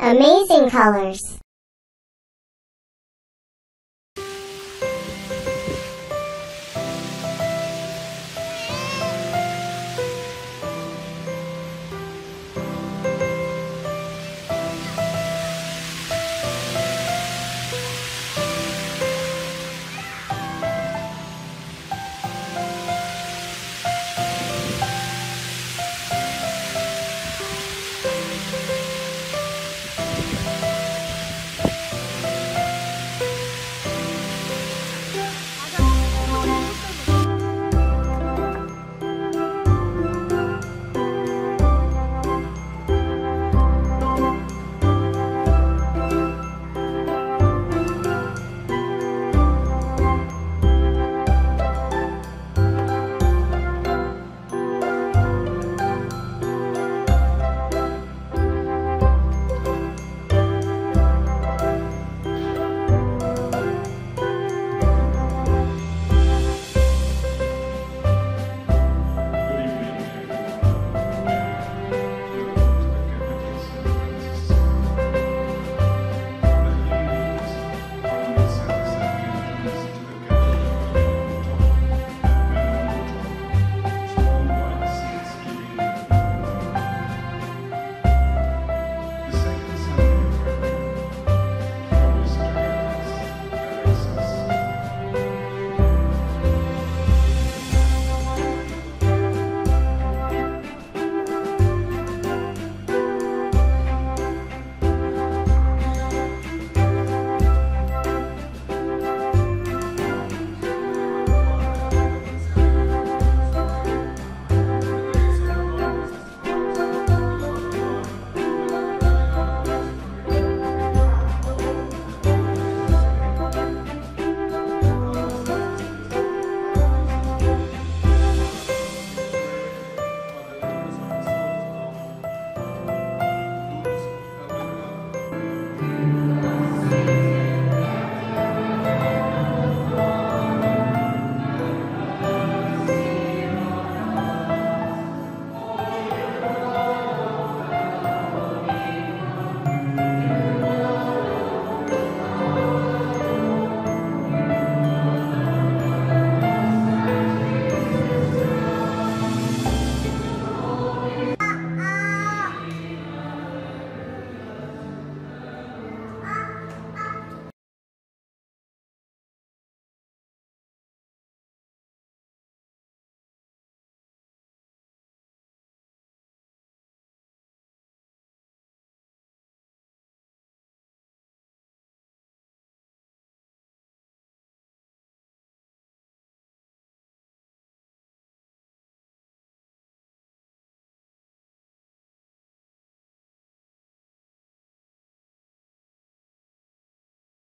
Amazing Colors.